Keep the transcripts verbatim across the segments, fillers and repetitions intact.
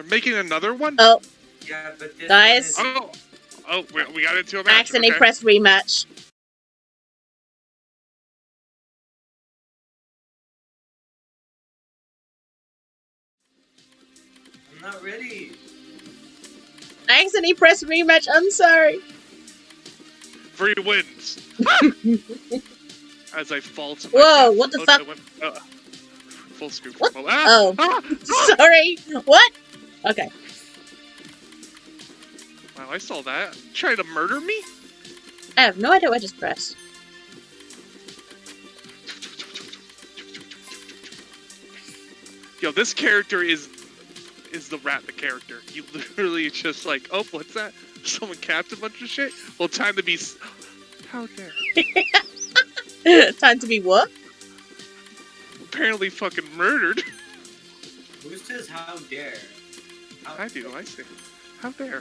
They're making another one? Oh. Yeah, but this Guys. One is... Oh, oh, we got into a match. I accidentally okay. pressed rematch. I'm not ready. I accidentally pressed rematch. I'm sorry. Three wins. As I fall to my Whoa, death. What the oh, fuck? Went, uh, full scoop. What? Ah, oh. Ah, sorry. Ah. What? Okay. Wow, I saw that. Trying to murder me? I have no idea what I just pressed. Yo, this character is is the rat the character. You literally just like, oh, what's that? Someone capped a bunch of shit? Well, time to be... How dare. Time to be what? Apparently fucking murdered. Who says how dare? How I do, I say. How dare.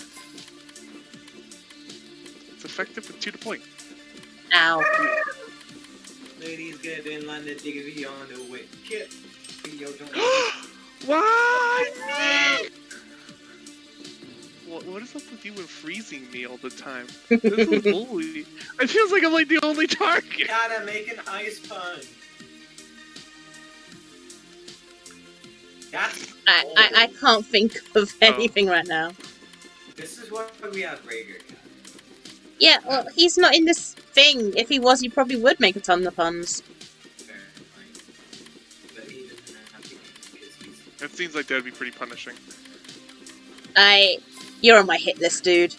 It's effective with two to point. Ow. Ladies get in line to dig on the way. Get. Why me? What, what is up with you and freezing me all the time? This is bully. It feels like I'm like the only target. Gotta make an ice pun. That's I, I, I can't think of anything oh. right now. This is what we have Rager. Yeah, well, he's not in this thing. If he was, he probably would make a ton of puns. It seems like that would be pretty punishing. I... You're on my hit list, dude.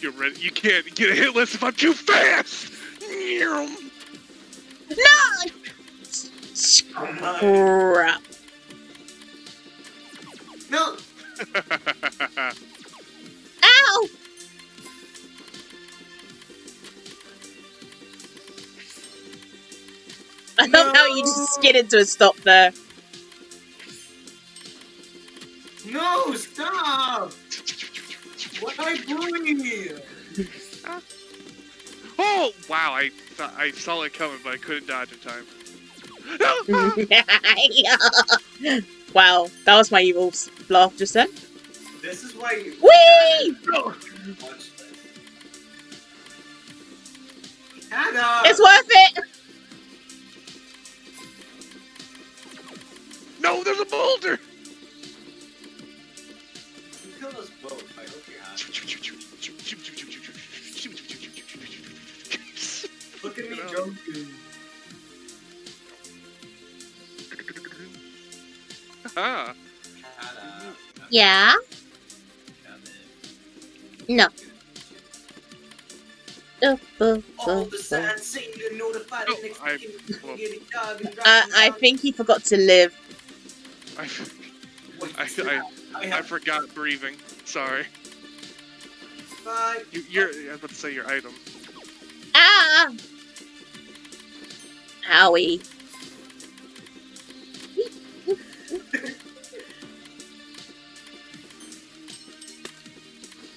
You're ready. You can't get a hit list if I'm too fast! No! Crap. No! Ow! I love no. how you just skidded to a stop there. No, stop! What are you doing? Oh, wow, I th I saw it coming, but I couldn't dodge in time. Wow, that was my evil laugh just then. This is why you... Whee! It's worth it! No, there's a boulder! Those both. I hope you're happy. Look at me joking. Ah. Yeah? No. Oh, oh, oh, oh. Uh, I think he forgot to live. I... I, I I, I forgot breathing. Sorry. Bye. You, you're. I was about to say your item. Ah. Owie.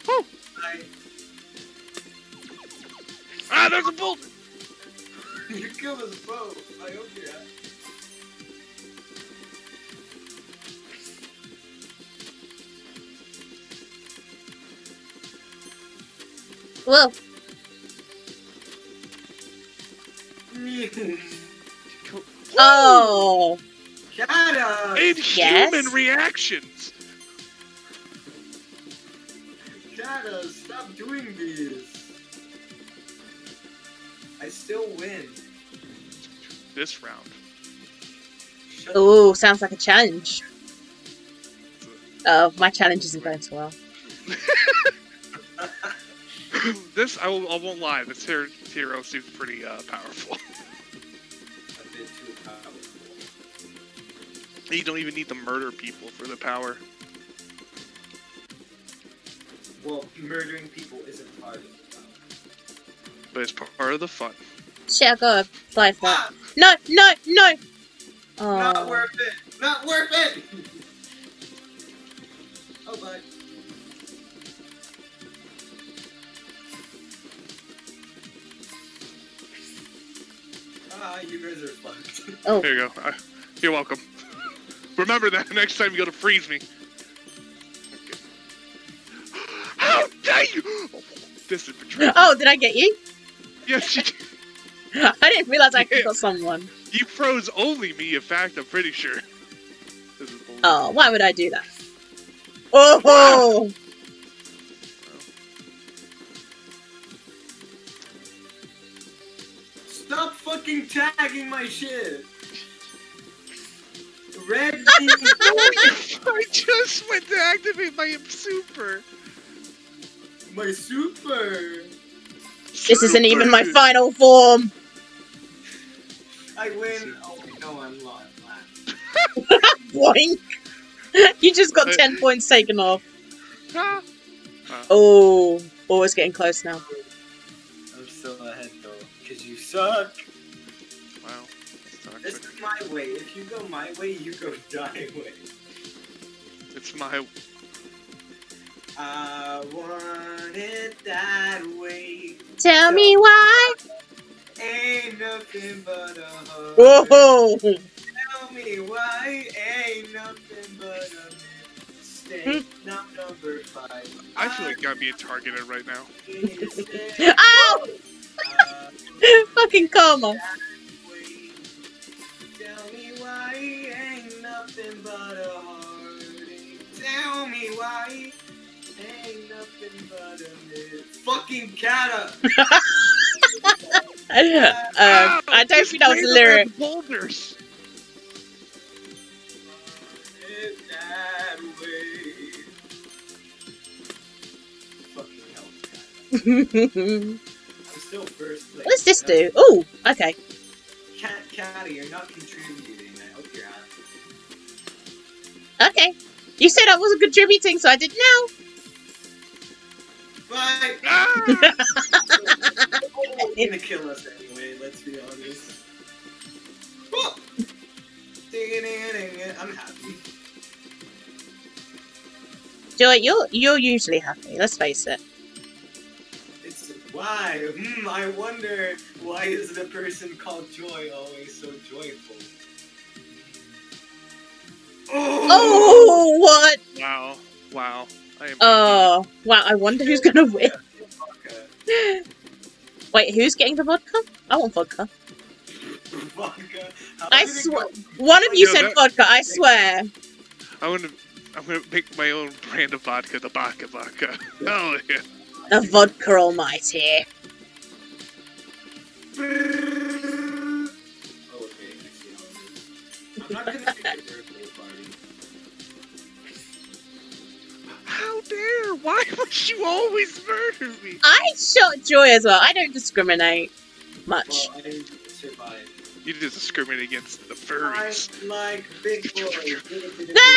Oh. Bye. Ah, there's a bolt. You killed us both. I hope you're happy. Whoa. Oh. Shut up. Inhuman yes. reactions. Shut up. Stop doing this. I still win. This round. Oh, sounds like a challenge. Oh, my challenge isn't going so well. This, I, will, I won't lie, this hero, hero seems pretty uh, powerful. A bit too powerful. You don't even need to murder people for the power. Well, murdering people isn't part of the power. But it's part of the fun. Shit, I gotta apply for that. No, no, no! Oh. Not worth it! Not worth it! Oh, bye. Ah, you guys are fucked. Oh. Here you go. Uh, you're welcome. Remember that next time you go to freeze me. Okay. How dare you! Oh, this is betrayal. Oh, did I get you? Yes, you did. I didn't realize I could kill someone. You froze only me, in fact, I'm pretty sure. This is oh, why would I do that? Oh! Wow. Stop fucking tagging my shit! Red I just went to activate my super! My super! This super. Isn't even my final form! I win! Oh no, I'm lost. Boink! You just got ten points taken off. Huh? Huh. Oh, oh, it's getting close now. I'm still ahead though, because you suck. Wow. It's my way. If you go my way, you go die way. It's my. I want it that way. Tell so me why. Ain't nothing but a hug. Whoa! Tell me why. Ain't nothing but a mistake. Not number five. I feel like I'm being targeted right now. Ow! Uh, fucking karma. Tell me why ain't nothing but a heartache. Tell me why ain't nothing but a myth. Fucking Kata! uh, wow, I don't think that was a lyric. Boulders. Fucking hell, I'm still first place. What's this do? Ooh, okay. Cat, Catty, you're not contributing. I hope you're happy. Okay. You said I wasn't contributing, so I didn't know. Bye. Ah! You're gonna kill us anyway, let's be honest. Oh! I'm happy. Joy, you're, you're usually happy, let's face it. Why? Hmm, I wonder why is the person called Joy always so joyful? Oh, oh what? Wow, wow. I am oh, kidding. Wow, I wonder who's gonna win. Yeah, wait, who's getting the vodka? I want vodka. Vodka? How I swear, one of you no, said that... vodka, I swear. I wanna, I'm gonna make my own brand of vodka, the Baka Baka. Oh, yeah. The vodka almighty. Okay, I'm not gonna make a birthday party. How dare? Why would you always murder me? I shot Joy as well. I don't discriminate much. Well, I survived. You just discriminate against the furries. I like big boys. No!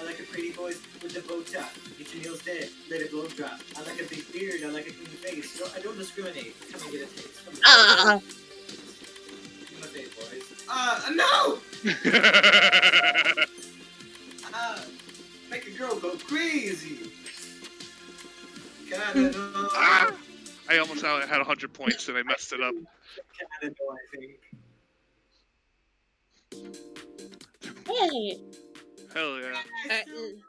I like a pretty boy with a bow tie. Get your nails dead. Let it blow drop. I like a big beard. I like a clean face. I don't discriminate. Come and get a taste. Ah! Give my face, boys. Ah! Uh, no! Ah! uh, make a girl go crazy. God, I don't know. Ah! I almost had one hundred points and I messed it up. I don't know, I think. Hey! Hell yeah. Uh,